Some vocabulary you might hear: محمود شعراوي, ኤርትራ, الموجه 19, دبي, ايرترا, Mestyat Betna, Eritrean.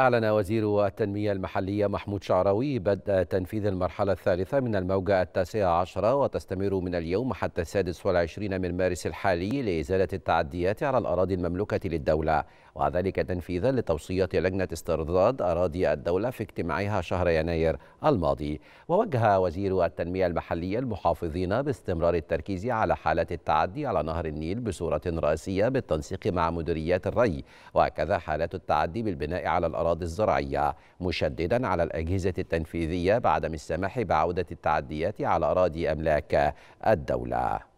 أعلن وزير التنمية المحلية محمود شعراوي بدء تنفيذ المرحلة الثالثة من الموجة 19 وتستمر من اليوم حتى 26 من مارس الحالي لإزالة التعديات على الأراضي المملوكة للدولة، وذلك تنفيذا لتوصية لجنة استرداد أراضي الدولة في اجتماعها شهر يناير الماضي. ووجه وزير التنمية المحلية المحافظين باستمرار التركيز على حالة التعدي على نهر النيل بصورة رئيسية بالتنسيق مع مديريات الري، وكذا حالات التعدي بالبناء على الأراضي الزراعية، مشددا على الأجهزة التنفيذية بعدم السماح بعودة التعديات على أراضي أملاك الدولة.